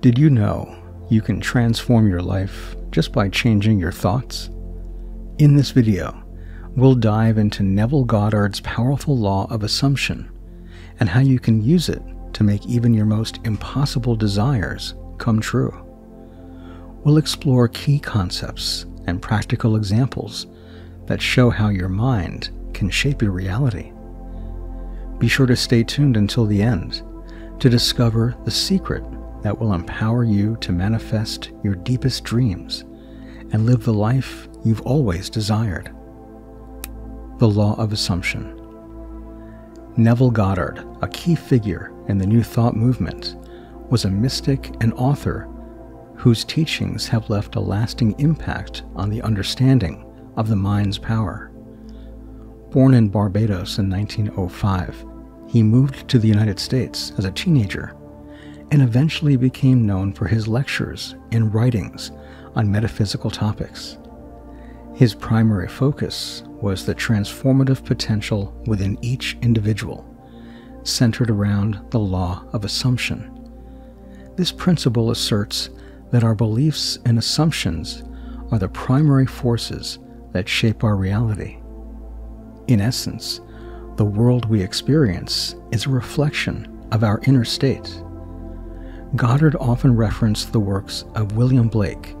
Did you know you can transform your life just by changing your thoughts? In this video, we'll dive into Neville Goddard's powerful law of assumption and how you can use it to make even your most impossible desires come true. We'll explore key concepts and practical examples that show how your mind can shape your reality. Be sure to stay tuned until the end to discover the secret that will empower you to manifest your deepest dreams and live the life you've always desired. The Law of Assumption. Neville Goddard, a key figure in the New Thought movement, was a mystic and author whose teachings have left a lasting impact on the understanding of the mind's power. Born in Barbados in 1905, he moved to the United States as a teenager and eventually became known for his lectures and writings on metaphysical topics. His primary focus was the transformative potential within each individual, centered around the law of assumption. This principle asserts that our beliefs and assumptions are the primary forces that shape our reality. In essence, the world we experience is a reflection of our inner state. Goddard often referenced the works of William Blake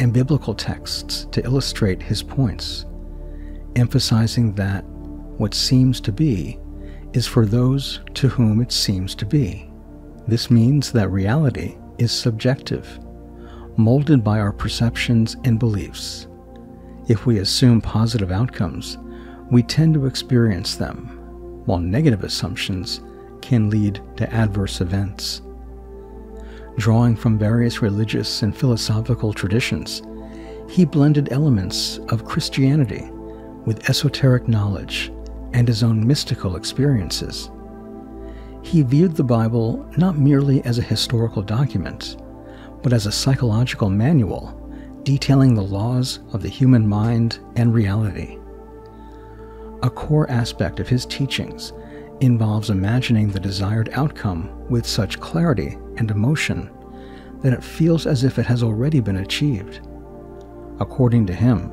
and biblical texts to illustrate his points, emphasizing that what seems to be is for those to whom it seems to be. This means that reality is subjective, molded by our perceptions and beliefs. If we assume positive outcomes, we tend to experience them, while negative assumptions can lead to adverse events. Drawing from various religious and philosophical traditions, he blended elements of Christianity with esoteric knowledge and his own mystical experiences. He viewed the Bible not merely as a historical document, but as a psychological manual detailing the laws of the human mind and reality. A core aspect of his teachings involves imagining the desired outcome with such clarity and emotion that it feels as if it has already been achieved. According to him,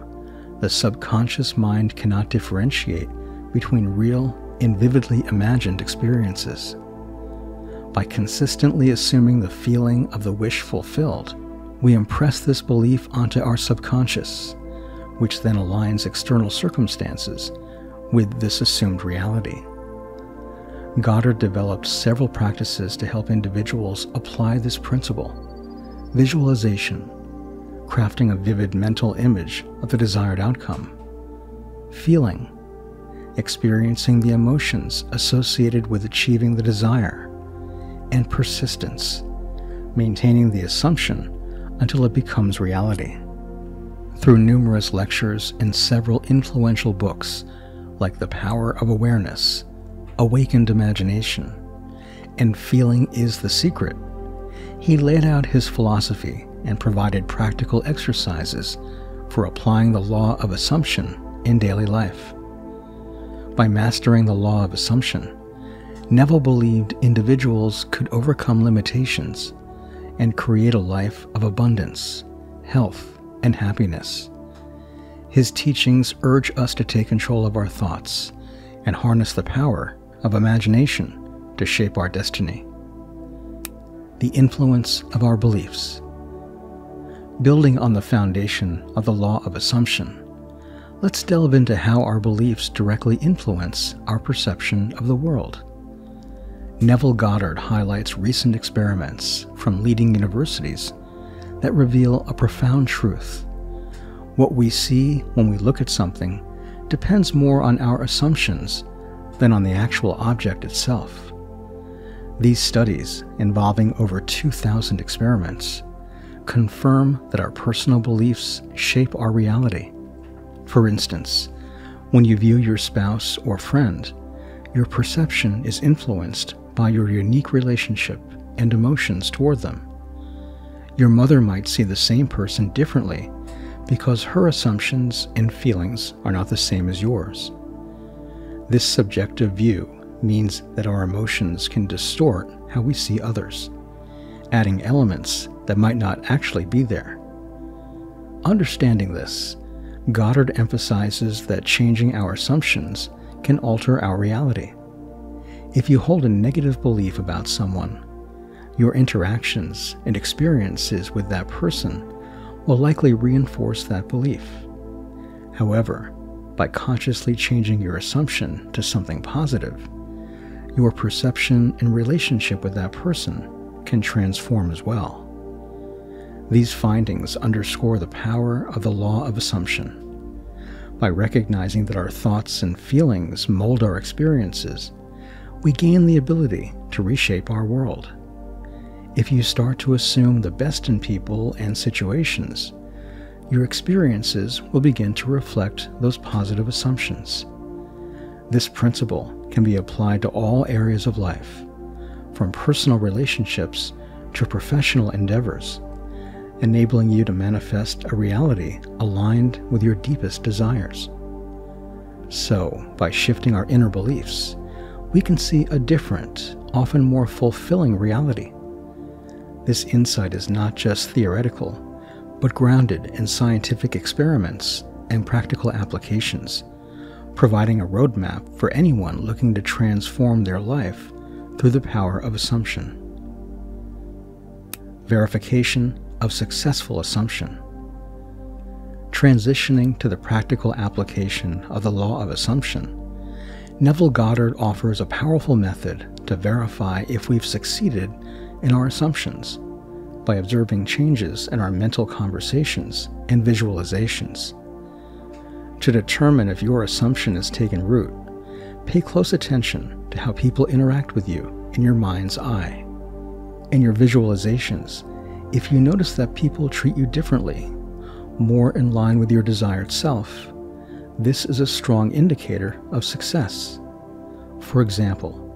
the subconscious mind cannot differentiate between real and vividly imagined experiences. By consistently assuming the feeling of the wish fulfilled, we impress this belief onto our subconscious, which then aligns external circumstances with this assumed reality. Goddard developed several practices to help individuals apply this principle. Visualization, crafting a vivid mental image of the desired outcome. Feeling, experiencing the emotions associated with achieving the desire. And persistence, maintaining the assumption until it becomes reality. Through numerous lectures and several influential books like The Power of Awareness, Awakened Imagination, and Feeling is the Secret, he laid out his philosophy and provided practical exercises for applying the law of assumption in daily life. By mastering the law of assumption, Neville believed individuals could overcome limitations and create a life of abundance, health, and happiness. His teachings urge us to take control of our thoughts and harness the power of imagination to shape our destiny. The influence of our beliefs. Building on the foundation of the law of assumption, let's delve into how our beliefs directly influence our perception of the world. Neville Goddard highlights recent experiments from leading universities that reveal a profound truth. What we see when we look at something depends more on our assumptions than on the actual object itself. These studies, involving over 2,000 experiments, confirm that our personal beliefs shape our reality. For instance, when you view your spouse or friend, your perception is influenced by your unique relationship and emotions toward them. Your mother might see the same person differently because her assumptions and feelings are not the same as yours. This subjective view means that our emotions can distort how we see others, adding elements that might not actually be there. Understanding this, Goddard emphasizes that changing our assumptions can alter our reality. If you hold a negative belief about someone, your interactions and experiences with that person will likely reinforce that belief. However, by consciously changing your assumption to something positive, your perception and relationship with that person can transform as well. These findings underscore the power of the law of assumption. By recognizing that our thoughts and feelings mold our experiences, we gain the ability to reshape our world. If you start to assume the best in people and situations, your experiences will begin to reflect those positive assumptions. This principle can be applied to all areas of life, from personal relationships to professional endeavors, enabling you to manifest a reality aligned with your deepest desires. So, by shifting our inner beliefs, we can see a different, often more fulfilling reality. This insight is not just theoretical, but grounded in scientific experiments and practical applications, providing a roadmap for anyone looking to transform their life through the power of assumption. Verification of successful assumption. Transitioning to the practical application of the law of assumption, Neville Goddard offers a powerful method to verify if we've succeeded in our assumptions by observing changes in our mental conversations and visualizations. To determine if your assumption has taken root, pay close attention to how people interact with you in your mind's eye. In your visualizations, if you notice that people treat you differently, more in line with your desired self, this is a strong indicator of success. For example,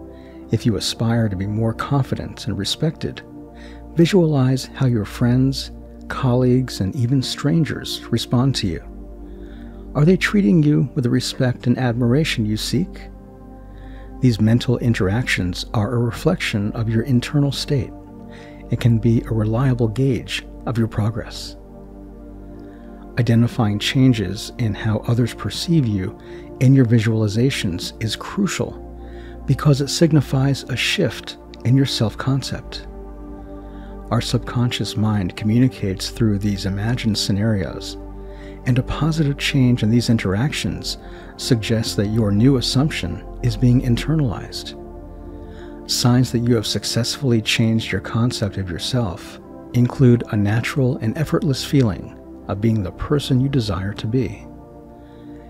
if you aspire to be more confident and respected, visualize how your friends, colleagues, and even strangers respond to you. Are they treating you with the respect and admiration you seek? These mental interactions are a reflection of your internal state. It can be a reliable gauge of your progress. Identifying changes in how others perceive you in your visualizations is crucial because it signifies a shift in your self-concept. Our subconscious mind communicates through these imagined scenarios, and a positive change in these interactions suggests that your new assumption is being internalized. Signs that you have successfully changed your concept of yourself include a natural and effortless feeling of being the person you desire to be.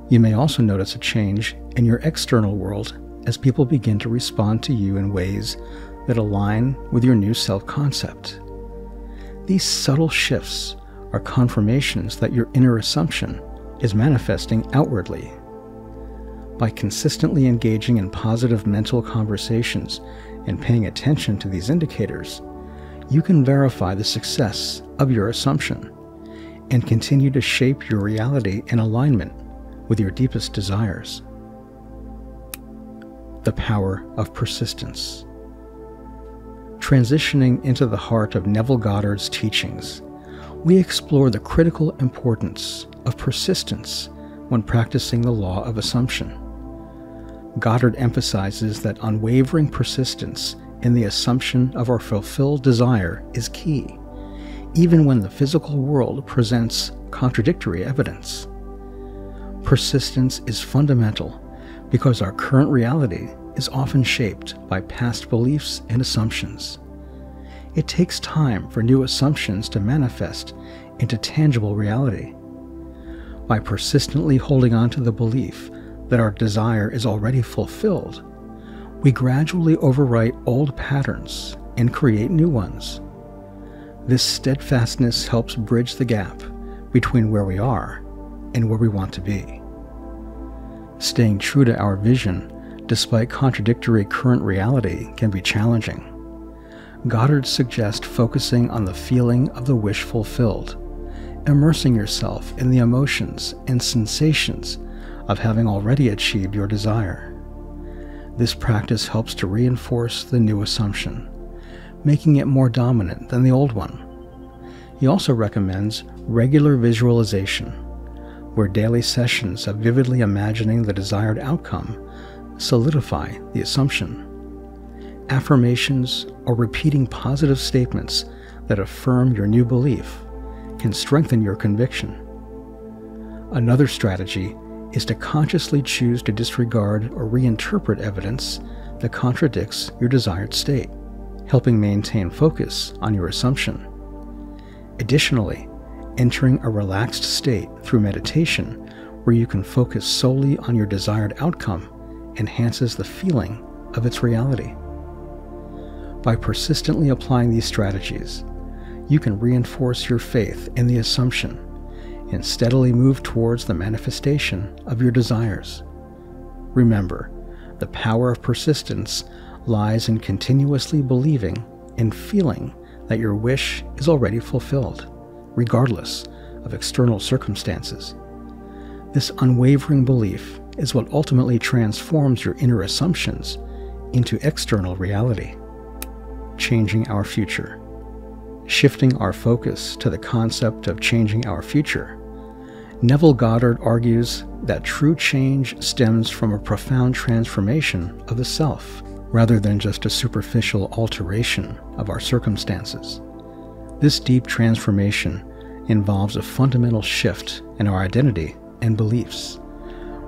You may also notice a change in your external world as people begin to respond to you in ways that align with your new self-concept. These subtle shifts are confirmations that your inner assumption is manifesting outwardly. By consistently engaging in positive mental conversations and paying attention to these indicators, you can verify the success of your assumption and continue to shape your reality in alignment with your deepest desires. The power of persistence. Transitioning into the heart of Neville Goddard's teachings, we explore the critical importance of persistence when practicing the law of assumption. Goddard emphasizes that unwavering persistence in the assumption of our fulfilled desire is key, even when the physical world presents contradictory evidence. Persistence is fundamental because our current reality is often shaped by past beliefs and assumptions. It takes time for new assumptions to manifest into tangible reality. By persistently holding on to the belief that our desire is already fulfilled, we gradually overwrite old patterns and create new ones. This steadfastness helps bridge the gap between where we are and where we want to be. Staying true to our vision despite contradictory current reality can be challenging. Goddard suggests focusing on the feeling of the wish fulfilled, immersing yourself in the emotions and sensations of having already achieved your desire. This practice helps to reinforce the new assumption, making it more dominant than the old one. He also recommends regular visualization, where daily sessions of vividly imagining the desired outcome solidify the assumption. Affirmations or repeating positive statements that affirm your new belief can strengthen your conviction. Another strategy is to consciously choose to disregard or reinterpret evidence that contradicts your desired state, helping maintain focus on your assumption. Additionally, entering a relaxed state through meditation where you can focus solely on your desired outcome enhances the feeling of its reality. By persistently applying these strategies, you can reinforce your faith in the assumption and steadily move towards the manifestation of your desires. Remember, the power of persistence lies in continuously believing and feeling that your wish is already fulfilled, regardless of external circumstances. This unwavering belief is what ultimately transforms your inner assumptions into external reality. Changing our future. Shifting our focus to the concept of changing our future, Neville Goddard argues that true change stems from a profound transformation of the self, rather than just a superficial alteration of our circumstances. This deep transformation involves a fundamental shift in our identity and beliefs,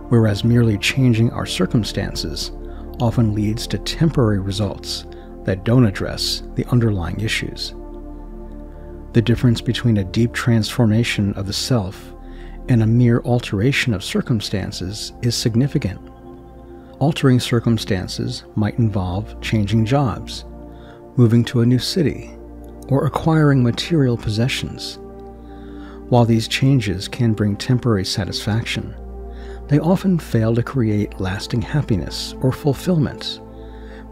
whereas merely changing our circumstances often leads to temporary results that don't address the underlying issues. The difference between a deep transformation of the self and a mere alteration of circumstances is significant. Altering circumstances might involve changing jobs, moving to a new city, or acquiring material possessions. While these changes can bring temporary satisfaction, they often fail to create lasting happiness or fulfillment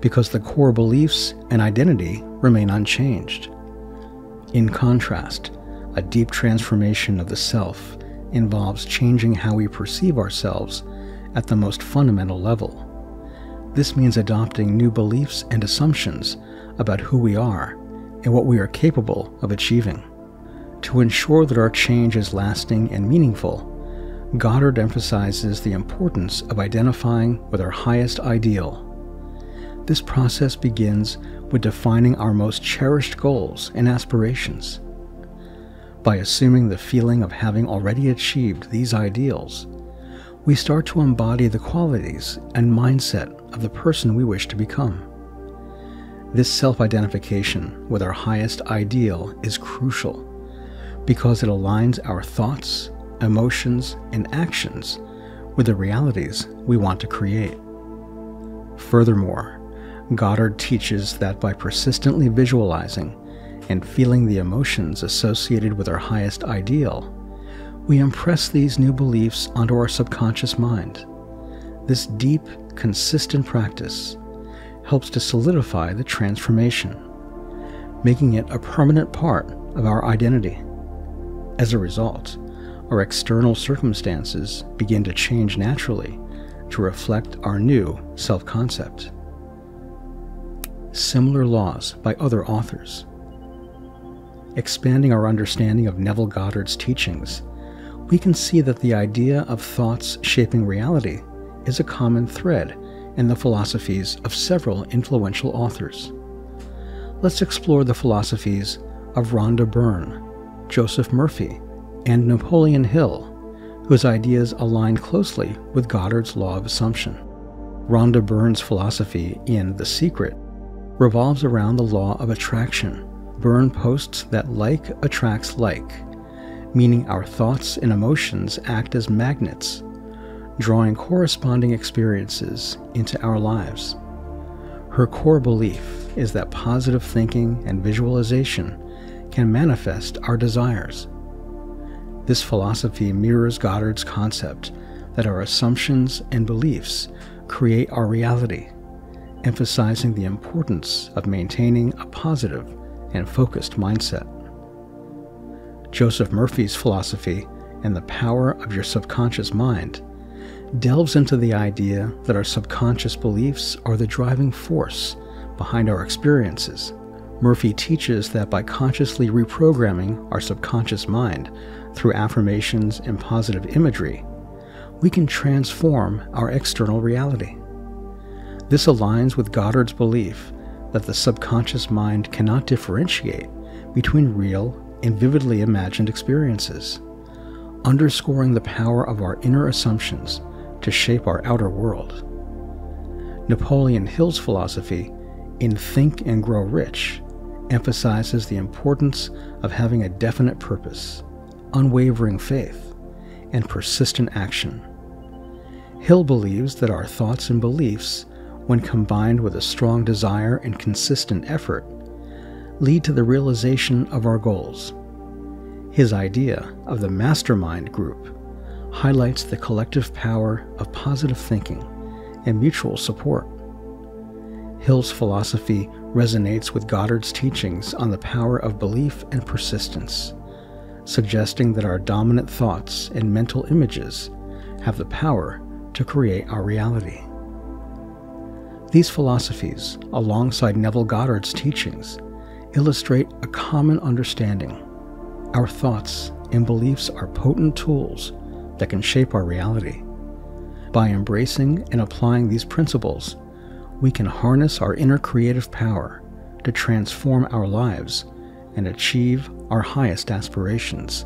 because the core beliefs and identity remain unchanged. In contrast, a deep transformation of the self involves changing how we perceive ourselves at the most fundamental level. This means adopting new beliefs and assumptions about who we are and what we are capable of achieving. To ensure that our change is lasting and meaningful, Goddard emphasizes the importance of identifying with our highest ideal. This process begins with defining our most cherished goals and aspirations. By assuming the feeling of having already achieved these ideals, we start to embody the qualities and mindset of the person we wish to become. This self-identification with our highest ideal is crucial because it aligns our thoughts, emotions, and actions with the realities we want to create. Furthermore, Goddard teaches that by persistently visualizing and feeling the emotions associated with our highest ideal, we impress these new beliefs onto our subconscious mind. This deep, consistent practice helps to solidify the transformation, making it a permanent part of our identity. As a result, our external circumstances begin to change naturally to reflect our new self-concept. Similar laws by other authors. Expanding our understanding of Neville Goddard's teachings, we can see that the idea of thoughts shaping reality is a common thread in the philosophies of several influential authors. Let's explore the philosophies of Rhonda Byrne, Joseph Murphy, and Napoleon Hill, whose ideas align closely with Goddard's law of assumption. Rhonda Byrne's philosophy in The Secret revolves around the law of attraction. Byrne posts that like attracts like, meaning our thoughts and emotions act as magnets, drawing corresponding experiences into our lives. Her core belief is that positive thinking and visualization can manifest our desires. This philosophy mirrors Goddard's concept that our assumptions and beliefs create our reality, emphasizing the importance of maintaining a positive and focused mindset. Joseph Murphy's philosophy and The Power of Your Subconscious Mind delves into the idea that our subconscious beliefs are the driving force behind our experiences, Murphy teaches that by consciously reprogramming our subconscious mind through affirmations and positive imagery, we can transform our external reality. This aligns with Goddard's belief that the subconscious mind cannot differentiate between real and vividly imagined experiences, underscoring the power of our inner assumptions to shape our outer world. Napoleon Hill's philosophy in Think and Grow Rich emphasizes the importance of having a definite purpose, unwavering faith, and persistent action. Hill believes that our thoughts and beliefs, when combined with a strong desire and consistent effort, lead to the realization of our goals. His idea of the mastermind group highlights the collective power of positive thinking and mutual support. Hill's philosophy resonates with Goddard's teachings on the power of belief and persistence, suggesting that our dominant thoughts and mental images have the power to create our reality. These philosophies, alongside Neville Goddard's teachings, illustrate a common understanding. Our thoughts and beliefs are potent tools that can shape our reality. By embracing and applying these principles, we can harness our inner creative power to transform our lives and achieve our highest aspirations.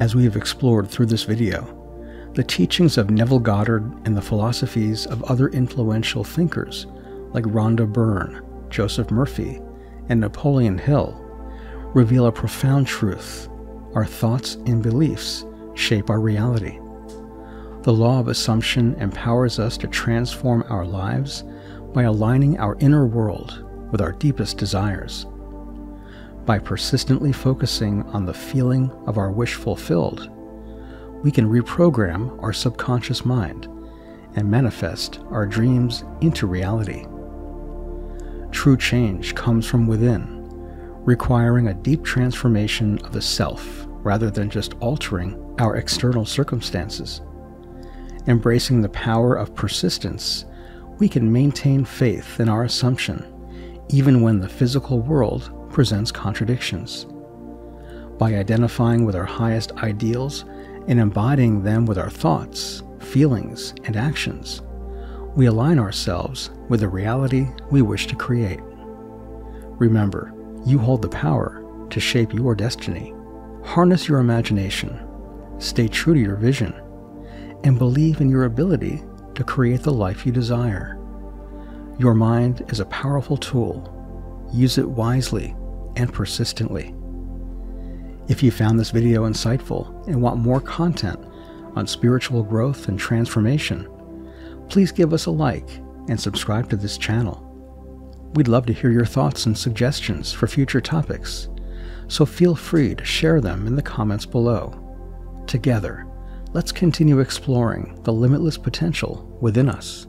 As we have explored through this video, the teachings of Neville Goddard and the philosophies of other influential thinkers like Rhonda Byrne, Joseph Murphy, and Napoleon Hill reveal a profound truth. Our thoughts and beliefs shape our reality. The law of assumption empowers us to transform our lives by aligning our inner world with our deepest desires. By persistently focusing on the feeling of our wish fulfilled, we can reprogram our subconscious mind and manifest our dreams into reality. True change comes from within, requiring a deep transformation of the self rather than just altering our external circumstances. Embracing the power of persistence, we can maintain faith in our assumption, even when the physical world presents contradictions. By identifying with our highest ideals and embodying them with our thoughts, feelings, and actions, we align ourselves with the reality we wish to create. Remember, you hold the power to shape your destiny. Harness your imagination, stay true to your vision, and believe in your ability to create the life you desire. Your mind is a powerful tool. Use it wisely and persistently. If you found this video insightful and want more content on spiritual growth and transformation, please give us a like and subscribe to this channel. We'd love to hear your thoughts and suggestions for future topics, so feel free to share them in the comments below. Together, let's continue exploring the limitless potential within us.